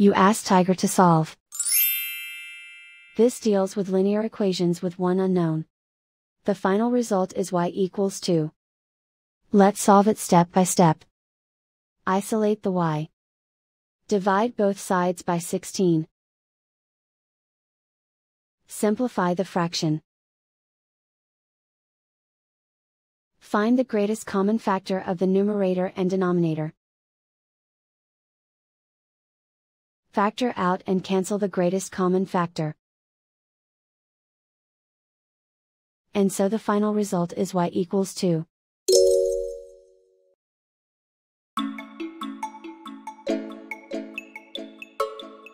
you ask Tiger to solve. This deals with linear equations with one unknown. The final result is y equals 2. Let's solve it step by step. Isolate the y. Divide both sides by 16. Simplify the fraction. Find the greatest common factor of the numerator and denominator. Factor out and cancel the greatest common factor. And so the final result is y equals 2.